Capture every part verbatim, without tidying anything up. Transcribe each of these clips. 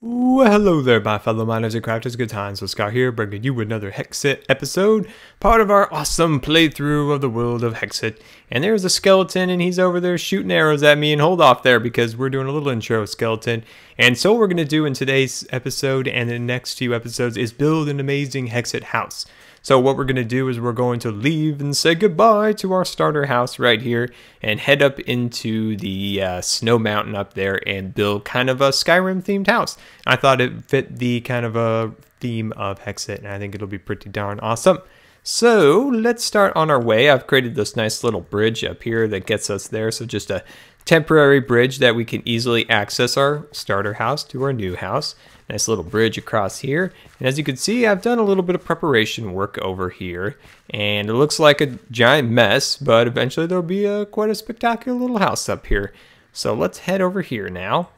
Well, hello there, my fellow miners and crafters. GoodTimesWithScar here, bringing you another Hexxit episode, part of our awesome playthrough of the world of Hexxit. And there's a skeleton, and he's over there shooting arrows at me. And hold off there, because we're doing a little intro skeleton. And so what we're going to do in today's episode and the next few episodes is build an amazing Hexxit house. So what we're going to do is we're going to leave and say goodbye to our starter house right here and head up into the uh, snow mountain up there and build kind of a Skyrim themed house. I thought it fit the kind of a theme of Hexxit, and I think it'll be pretty darn awesome. So let's start on our way. I've created this nice little bridge up here that gets us there. So just a temporary bridge that we can easily access our starter house to our new house. Nice little bridge across here. And as you can see, I've done a little bit of preparation work over here. And it looks like a giant mess, but eventually there'll be a, quite a spectacular little house up here. So let's head over here now.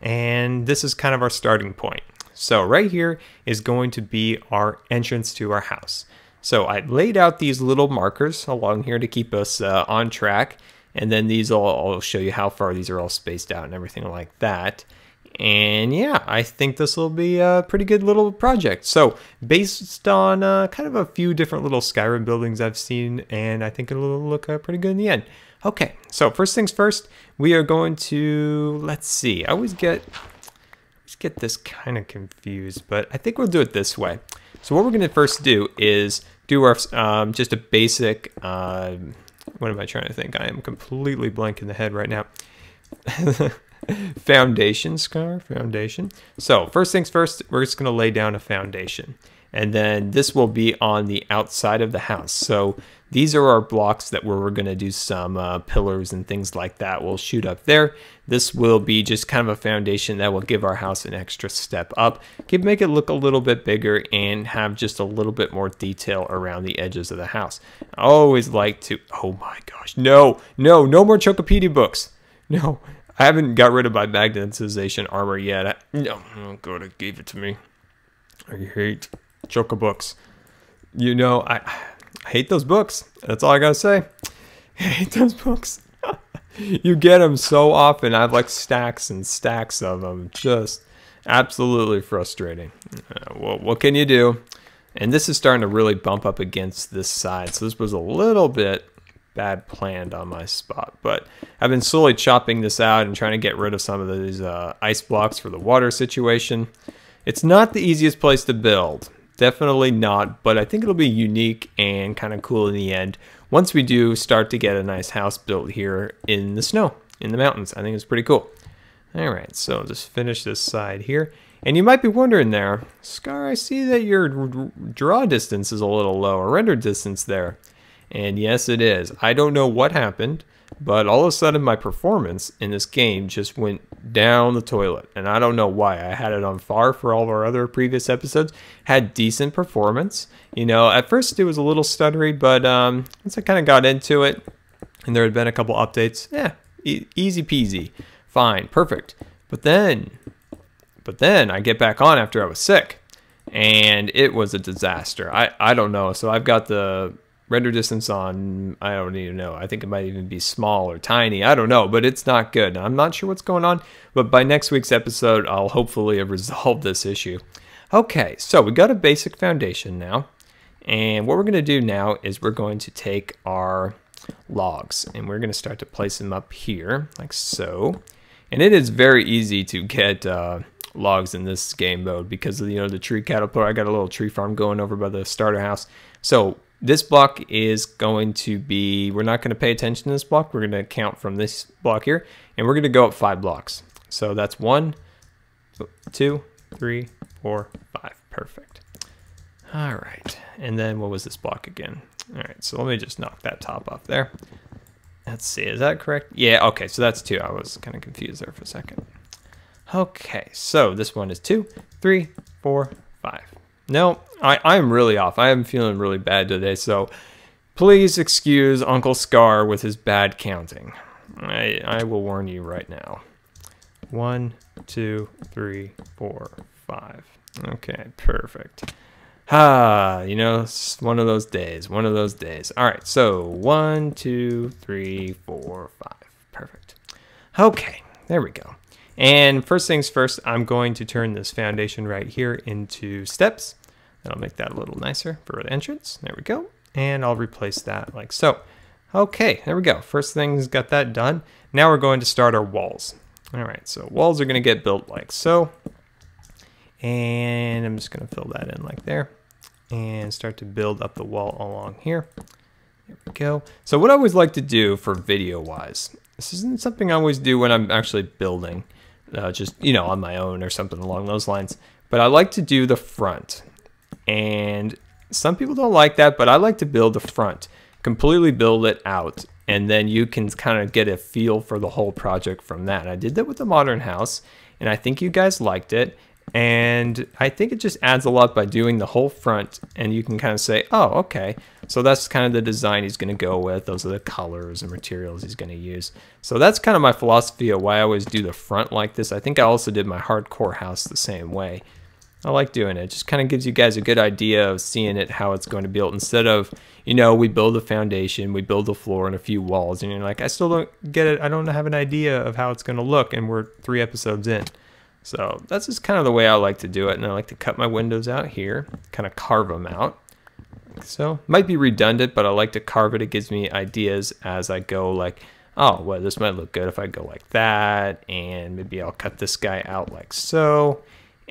And this is kind of our starting point. So right here is going to be our entrance to our house. So I laid out these little markers along here to keep us uh, on track. And then these all, I'll show you how far these are all spaced out and everything like that. And yeah, I think this will be a pretty good little project. So based on uh, kind of a few different little Skyrim buildings I've seen, and I think it'll look uh, pretty good in the end. Okay, so first things first, we are going to, let's see, I always get, always get this kind of confused, but I think we'll do it this way. So what we're going to first do is do our um, just a basic, uh, what am I trying to think? I am completely blank in the head right now. Foundation, Scar, foundation. So first things first, we're just going to lay down a foundation. And then this will be on the outside of the house. So these are our blocks that where we're going to do some uh, pillars and things like that. We'll shoot up there. This will be just kind of a foundation that will give our house an extra step up. Can make it look a little bit bigger and have just a little bit more detail around the edges of the house. I always like to... Oh my gosh. No, no, no more Chocopedia books. No, I haven't got rid of my magnetization armor yet. I, no, oh God, it gave it to me. I hate... Choco books. You know, I, I hate those books. That's all I gotta say. I hate those books. You get them so often. I have like stacks and stacks of them. Just absolutely frustrating. Uh, well, what can you do? And this is starting to really bump up against this side. So this was a little bit bad planned on my spot. But I've been slowly chopping this out and trying to get rid of some of these uh, ice blocks for the water situation. It's not the easiest place to build. Definitely not, but I think it'll be unique and kind of cool in the end once we do start to get a nice house built here in the snow, in the mountains. I think it's pretty cool. All right, so just finish this side here. And you might be wondering there, Scar, I see that your draw distance is a little low, or render distance there. And yes, it is. I don't know what happened, but all of a sudden my performance in this game just went down the toilet. And I don't know why. I had it on F A R for all of our other previous episodes. Had decent performance. You know, at first it was a little stuttery, but um, once I kind of got into it, and there had been a couple updates, yeah, e easy peasy. Fine, perfect. But then, but then I get back on after I was sick. And it was a disaster. I, I don't know. So I've got the... render distance on, I don't even know. I think it might even be small or tiny. I don't know, but it's not good. I'm not sure what's going on, but by next week's episode, I'll hopefully have resolved this issue. Okay, so we got a basic foundation now. And what we're gonna do now is we're going to take our logs and we're gonna start to place them up here, like so. And it is very easy to get uh, logs in this game mode because of, you know, the tree caterpillar. I got a little tree farm going over by the starter house. So this block is going to be, we're not going to pay attention to this block. We're going to count from this block here, and we're going to go up five blocks. So that's one, two, three, four, five. Perfect. All right. And then what was this block again? All right. So let me just knock that top off there. Let's see. Is that correct? Yeah. Okay. So that's two. I was kind of confused there for a second. Okay. So this one is two, three, four, five. No, I, I'm really off. I am feeling really bad today, so please excuse Uncle Scar with his bad counting. I, I will warn you right now. One, two, three, four, five. Okay, perfect. Ah, you know, it's one of those days, one of those days. All right, so one, two, three, four, five. Perfect. Okay, there we go. And first things first, I'm going to turn this foundation right here into steps. And I'll make that a little nicer for the entrance. There we go. And I'll replace that like so. Okay, there we go. First thing's got that done. Now we're going to start our walls. All right, so walls are gonna get built like so. And I'm just gonna fill that in like there and start to build up the wall along here. There we go. So what I always like to do for video wise, this isn't something I always do when I'm actually building, uh, just, you know, on my own or something along those lines, but I like to do the front. And some people don't like that, but I like to build the front, completely build it out, and then you can kind of get a feel for the whole project from that. And I did that with the modern house, and I think you guys liked it. And I think it just adds a lot by doing the whole front, and you can kind of say, oh, okay, so that's kind of the design he's gonna go with. Those are the colors and materials he's gonna use. So that's kind of my philosophy of why I always do the front like this. I think I also did my hardcore house the same way. I like doing it. It just kind of gives you guys a good idea of seeing it, how it's going to be built, instead of, you know, we build a foundation, we build a floor and a few walls, and you're like, I still don't get it. I don't have an idea of how it's going to look, and we're three episodes in. So that's just kind of the way I like to do it, and I like to cut my windows out here, kind of carve them out. So might be redundant, but I like to carve it. It gives me ideas as I go, like, oh, well, this might look good if I go like that, and maybe I'll cut this guy out like so.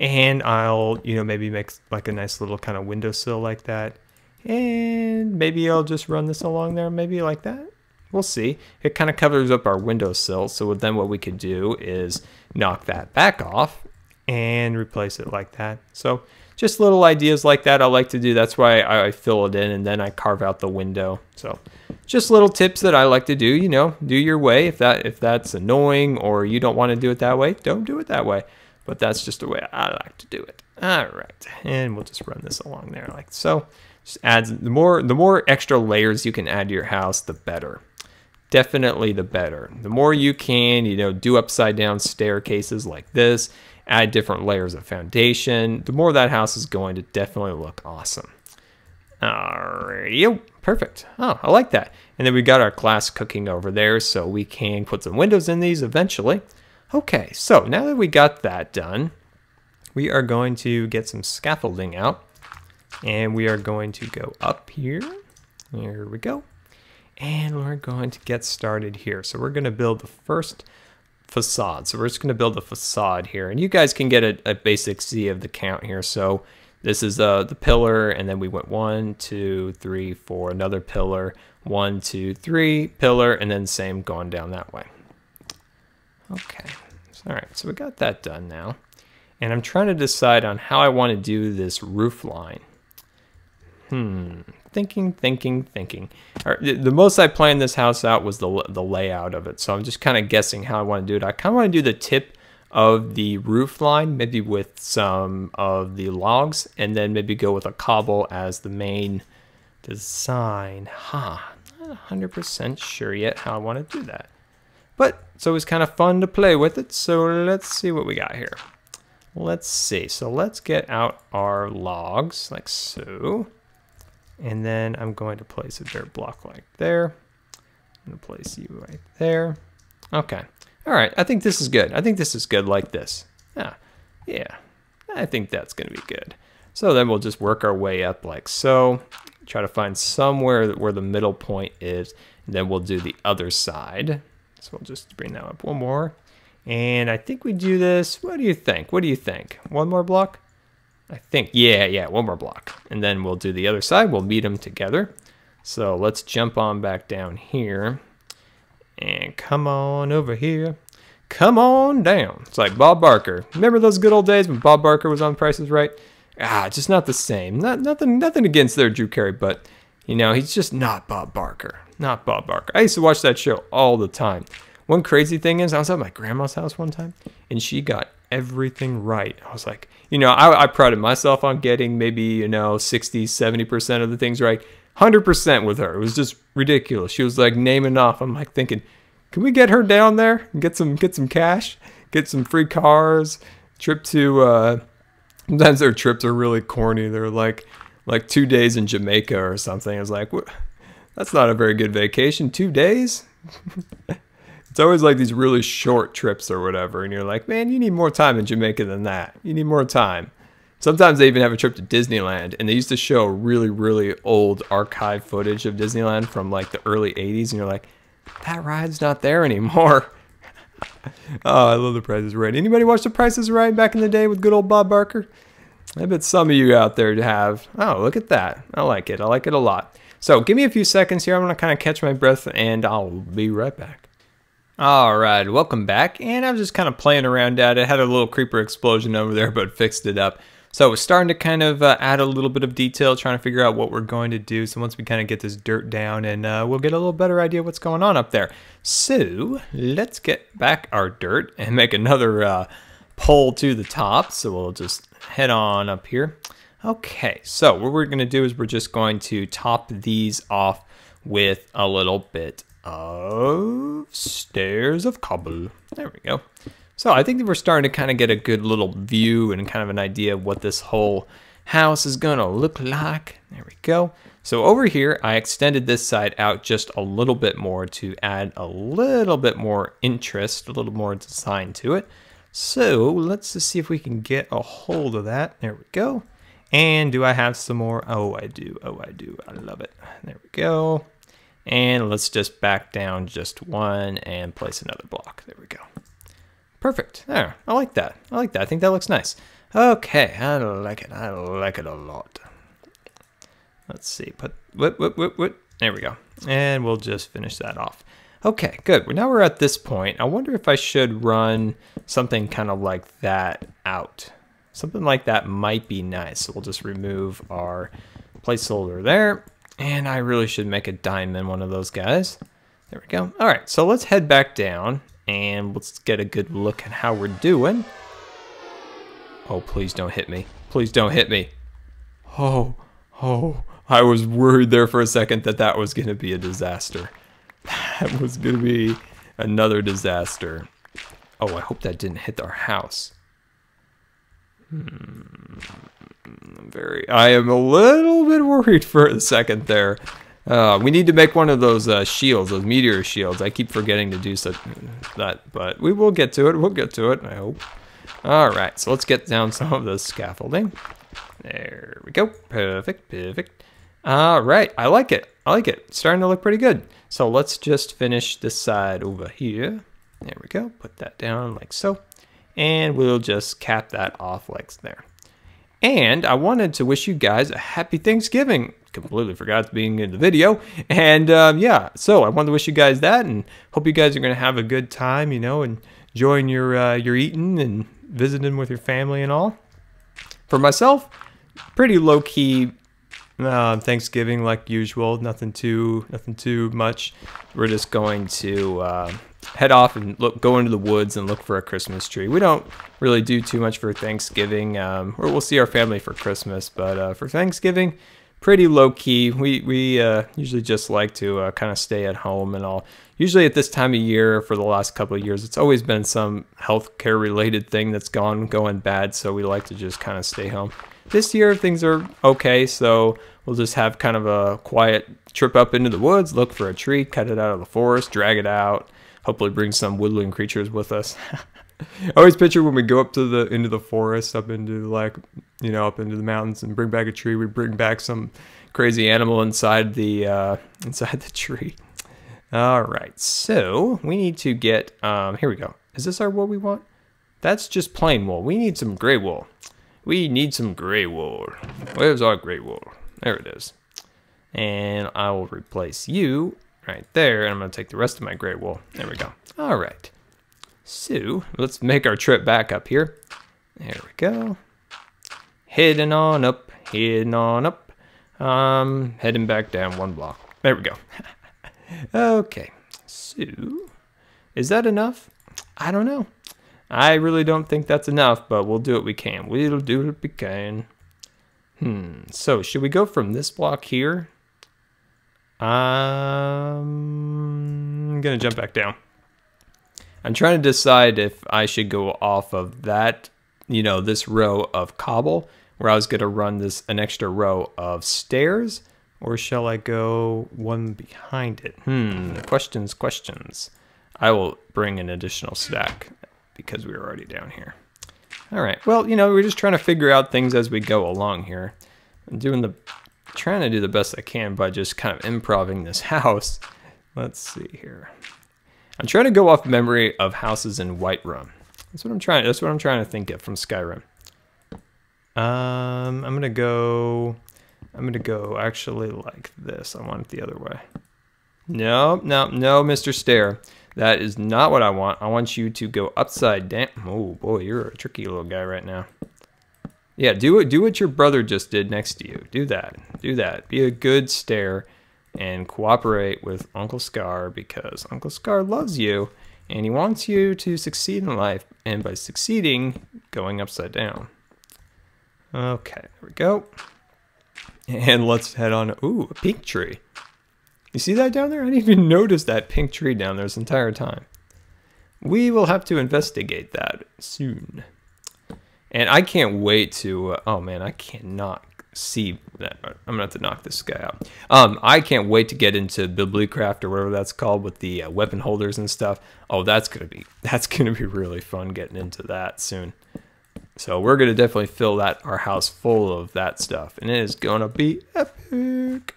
And I'll, you know, maybe make like a nice little kind of windowsill like that. And maybe I'll just run this along there, maybe like that. We'll see. It kind of covers up our windowsill. So then what we could do is knock that back off and replace it like that. So just little ideas like that I like to do. That's why I fill it in and then I carve out the window. So just little tips that I like to do, you know, do your way. If that, if that's annoying or you don't want to do it that way, don't do it that way. But that's just the way I like to do it. All right, and we'll just run this along there like so. Just adds, the more the more extra layers you can add to your house, the better. Definitely the better. The more you can, you know, do upside down staircases like this, add different layers of foundation, the more that house is going to definitely look awesome. All right, perfect. Oh, I like that. And then we got our glass cooking over there, so we can put some windows in these eventually. Okay, so now that we got that done, we are going to get some scaffolding out, and we are going to go up here. Here we go. And we're going to get started here. So we're gonna build the first facade. So we're just gonna build a facade here, and you guys can get a, a basic see of the count here. So this is uh, the pillar, and then we went one, two, three, four, another pillar, one, two, three, pillar, and then same going down that way. Okay, all right, so we got that done now. And I'm trying to decide on how I want to do this roof line. Hmm, thinking, thinking, thinking. All right, the, the most I planned this house out was the, the layout of it, so I'm just kind of guessing how I want to do it. I kind of want to do the tip of the roof line, maybe with some of the logs, and then maybe go with a cobble as the main design. Ha, huh, not one hundred percent sure yet how I want to do that. But it's always kind of fun to play with it, so let's see what we got here. Let's see, so let's get out our logs, like so. And then I'm going to place a dirt block like there. I'm gonna place you right there. Okay, all right, I think this is good. I think this is good like this. Yeah, yeah, I think that's gonna be good. So then we'll just work our way up like so. Try to find somewhere where the middle point is, and then we'll do the other side. So we'll just bring that up one more. And I think we do this, what do you think? What do you think? One more block? I think, yeah, yeah, one more block. And then we'll do the other side, we'll meet them together. So let's jump on back down here. And come on over here. Come on down. It's like Bob Barker. Remember those good old days when Bob Barker was on Price is Right? Ah, just not the same. Not, nothing, nothing against their Drew Carey, but you know, he's just not Bob Barker. Not Bob Barker. I used to watch that show all the time. One crazy thing is, I was at my grandma's house one time, and she got everything right. I was like, you know, I, I prided myself on getting maybe, you know, sixty, seventy percent of the things right. one hundred percent with her. It was just ridiculous. She was like naming off. I'm like thinking, can we get her down there and get some, get some cash, get some free cars, trip to, uh, sometimes their trips are really corny. They're like, like two days in Jamaica or something. I was like, what? That's not a very good vacation. Two days? It's always like these really short trips or whatever, and you're like, man, you need more time in Jamaica than that. You need more time. Sometimes they even have a trip to Disneyland, and they used to show really, really old archive footage of Disneyland from like the early eighties, and you're like, that ride's not there anymore. Oh, I love The Price is Right. Anybody watch The Price is Right back in the day with good old Bob Barker? I bet some of you out there have. Oh, look at that. I like it. I like it a lot. So give me a few seconds here. I'm going to kind of catch my breath, and I'll be right back. All right, welcome back. And I was just kind of playing around at it. I had a little creeper explosion over there, but fixed it up. So we're starting to kind of uh, add a little bit of detail, trying to figure out what we're going to do. So once we kind of get this dirt down, and uh, we'll get a little better idea what's going on up there. So let's get back our dirt and make another uh, pole to the top. So we'll just head on up here. Okay, so what we're going to do is we're just going to top these off with a little bit of stairs of cobble. There we go. So I think that we're starting to kind of get a good little view and kind of an idea of what this whole house is going to look like. There we go. So over here, I extended this side out just a little bit more to add a little bit more interest, a little more design to it. So let's just see if we can get a hold of that. There we go. And do I have some more? Oh, I do. Oh, I do. I love it. There we go. And let's just back down just one and place another block. There we go. Perfect. There. I like that. I like that. I think that looks nice. Okay. I like it. I like it a lot. Let's see. Put what what what what. There we go. And we'll just finish that off. Okay. Good. Well, now we're at this point. I wonder if I should run something kind of like that out. Something like that might be nice. So we'll just remove our placeholder there. And I really should make a diamond one of those guys. There we go. All right. So let's head back down. And let's get a good look at how we're doing. Oh, please don't hit me. Please don't hit me. Oh, oh. I was worried there for a second that that was going to be a disaster. That was going to be another disaster. Oh, I hope that didn't hit our house. Hmm. I'm very, I am a little bit worried for a second there. Uh, we need to make one of those uh, shields, those meteor shields. I keep forgetting to do such, that, but we will get to it. We'll get to it, I hope. All right, so let's get down some of the scaffolding. There we go. Perfect, perfect. All right, I like it. I like it. It's starting to look pretty good. So let's just finish this side over here. There we go. Put that down like so. And we'll just cap that off like there. And I wanted to wish you guys a happy Thanksgiving. Completely forgot being in the video. And um, yeah, so I wanted to wish you guys that, and hope you guys are going to have a good time, you know, and enjoying your, uh, your eating and visiting with your family and all. For myself, pretty low-key uh, Thanksgiving like usual. Nothing too, nothing too much. We're just going to... Uh, head off and look, go into the woods and look for a Christmas tree. We don't really do too much for Thanksgiving, um, or we'll see our family for Christmas, but uh, for Thanksgiving, pretty low-key. We, we uh, usually just like to uh, kind of stay at home and all. Usually at this time of year, for the last couple of years, it's always been some healthcare-related thing that's gone going bad, so we like to just kind of stay home. This year, things are okay, so we'll just have kind of a quiet trip up into the woods, look for a tree, cut it out of the forest, drag it out, hopefully bring some woodland creatures with us. I always picture when we go up to the into the forest, up into like, you know, up into the mountains and bring back a tree, we bring back some crazy animal inside the uh, inside the tree. All right, so we need to get, um, here we go. Is this our wool we want? That's just plain wool. We need some gray wool. We need some gray wool. Where's our gray wool? There it is. And I will replace you right there, and I'm going to take the rest of my gray wool. There we go. All right. So let's make our trip back up here. There we go. Heading on up, heading on up. Um, heading back down one block. There we go. Okay. So is that enough? I don't know. I really don't think that's enough, but we'll do what we can. We'll do what we can. Hmm. So should we go from this block here? I'm gonna jump back down. I'm trying to decide if I should go off of that, you know, this row of cobble, where I was gonna run this an extra row of stairs, or shall I go one behind it? Hmm, questions, questions. I will bring an additional stack because we were already down here. All right, well, you know, we're just trying to figure out things as we go along here. I'm doing the, trying to do the best I can by just kind of improvising this house. Let's see here. I'm trying to go off memory of houses in Whiterun. That's what I'm trying, that's what I'm trying to think of from Skyrim. Um, I'm gonna go, I'm gonna go actually like this. I want it the other way. No, no, no, Mister Stair. That is not what I want. I want you to go upside down. Oh boy, you're a tricky little guy right now. Yeah, do do what your brother just did next to you. Do that. Do that. Be a good Stair and cooperate with Uncle Scar, because Uncle Scar loves you and he wants you to succeed in life, and by succeeding, going upside down. Okay, there we go. And let's head on. Ooh, a pink tree. You see that down there? I didn't even notice that pink tree down there this entire time. We will have to investigate that soon. And I can't wait to, uh, oh man, I cannot see that. I'm gonna have to knock this guy out. Um, I can't wait to get into Bibliacraft or whatever that's called with the uh, weapon holders and stuff. Oh, that's gonna be, that's gonna be really fun getting into that soon. So we're gonna definitely fill that, our house full of that stuff, and it is gonna be epic.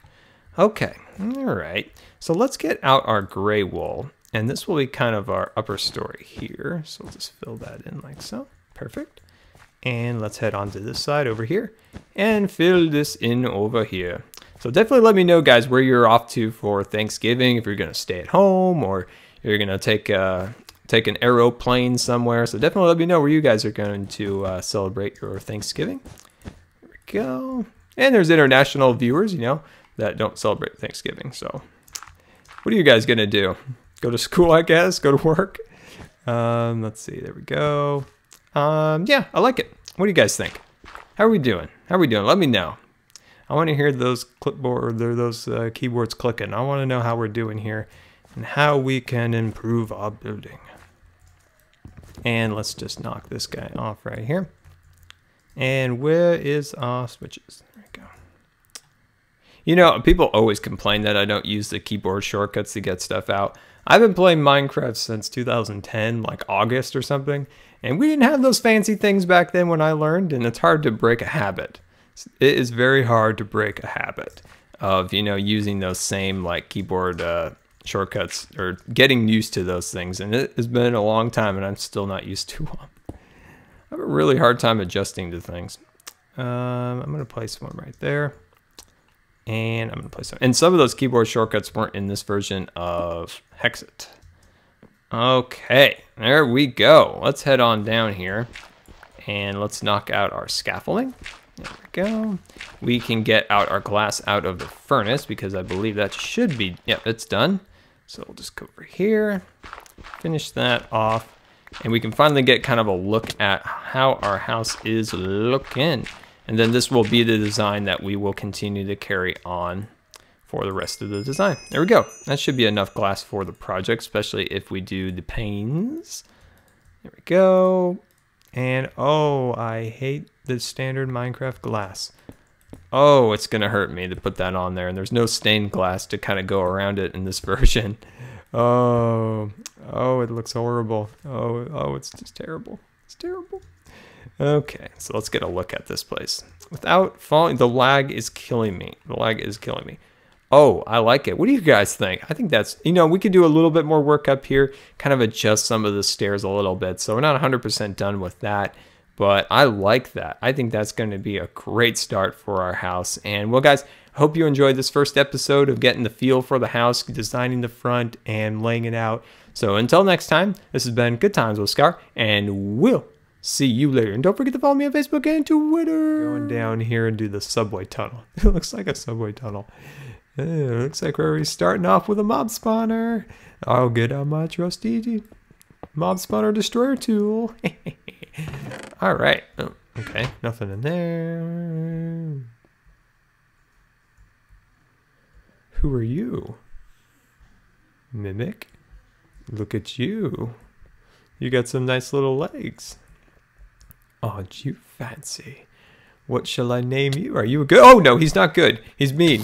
Okay, all right, so let's get out our gray wool, and this will be kind of our upper story here. So we'll just fill that in like so, perfect. And let's head on to this side over here and fill this in over here. So definitely let me know, guys, where you're off to for Thanksgiving, if you're gonna stay at home or you're gonna take a, take an aeroplane somewhere. So definitely let me know where you guys are going to uh, celebrate your Thanksgiving. There we go. And there's international viewers, you know, that don't celebrate Thanksgiving. So what are you guys gonna do? Go to school, I guess, go to work. Um, let's see, there we go. Um, yeah, I like it. What do you guys think? How are we doing? How are we doing? Let me know. I wanna hear those clipboard, or those uh, keyboards clicking. I wanna know how we're doing here and how we can improve our building. And let's just knock this guy off right here. And where is our switches? There we go. You know, people always complain that I don't use the keyboard shortcuts to get stuff out. I've been playing Minecraft since two thousand ten, like August or something, and we didn't have those fancy things back then when I learned, and it's hard to break a habit. It is very hard to break a habit of, you know, using those same like keyboard uh, shortcuts, or getting used to those things, and it has been a long time and I'm still not used to them. I have a really hard time adjusting to things. Um, I'm gonna place one right there. And I'm gonna play some. And some of those keyboard shortcuts weren't in this version of Hexxit. Okay, there we go. Let's head on down here and let's knock out our scaffolding. There we go. We can get out our glass out of the furnace, because I believe that should be, yep, it's done. So we'll just go over here, finish that off, and we can finally get kind of a look at how our house is looking. And then this will be the design that we will continue to carry on for the rest of the design. There we go. That should be enough glass for the project, especially if we do the panes. There we go. And oh, I hate the standard Minecraft glass. Oh, it's gonna hurt me to put that on there. And there's no stained glass to kind of go around it in this version. Oh, oh, it looks horrible. Oh, oh, it's just terrible. It's terrible. Okay, so let's get a look at this place. Without falling, the lag is killing me. The lag is killing me. Oh, I like it. What do you guys think? I think that's, you know, we could do a little bit more work up here, kind of adjust some of the stairs a little bit. So we're not one hundred percent done with that, but I like that. I think that's going to be a great start for our house. And well, guys, hope you enjoyed this first episode of getting the feel for the house, designing the front, and laying it out. So until next time, this has been Good Times with Scar, and we'll see you later. And don't forget to follow me on Facebook and Twitter. Going down here and do the subway tunnel. It looks like a subway tunnel. It looks like we're already starting off with a mob spawner. I'll get out my trusty mob spawner destroyer tool. All right. Oh, okay. Nothing in there. Who are you? Mimic? Look at you. You got some nice little legs. Aren't you fancy? What shall I name you? Are you a good? Oh no, he's not good. He's mean.